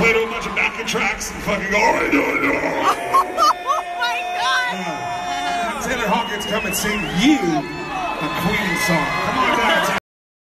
played a bunch of backing tracks and fucking go, alright, do it, do it. Oh my God! Taylor Hawkins, come and sing you a Queen song. Come on down.